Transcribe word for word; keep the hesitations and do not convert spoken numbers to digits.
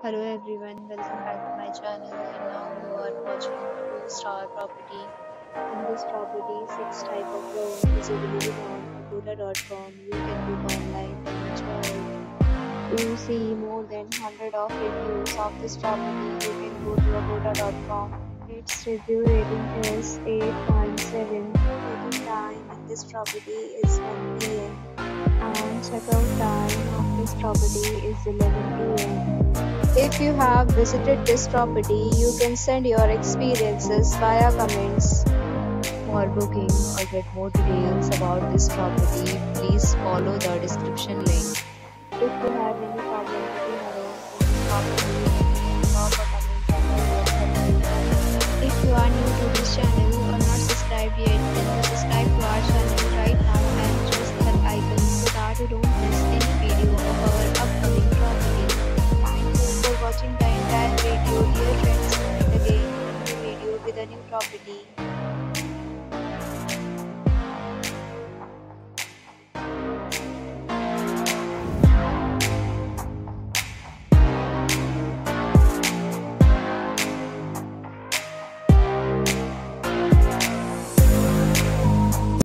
Hello everyone, welcome back to my channel, and now you are watching a two star property. In this property, six type of loans is available on agoda dot com. You can book online and enjoy it. To see more than one hundred of reviews of this property, you can go to agoda dot com. Its review rating is eight point seven. Booking time in this property is one P M and checkout time of this property is eleven P M If you have visited this property, you can send your experiences via comments. For booking or get more details about this property, please follow the description link. If you have any problem with your home, if you are new to this channel or not subscribed yet, then subscribe to our channel right now and press the bell icon so that you don't miss any video of our upcoming property. Watching the entire video, dear friends, meet again in a new video with a new property.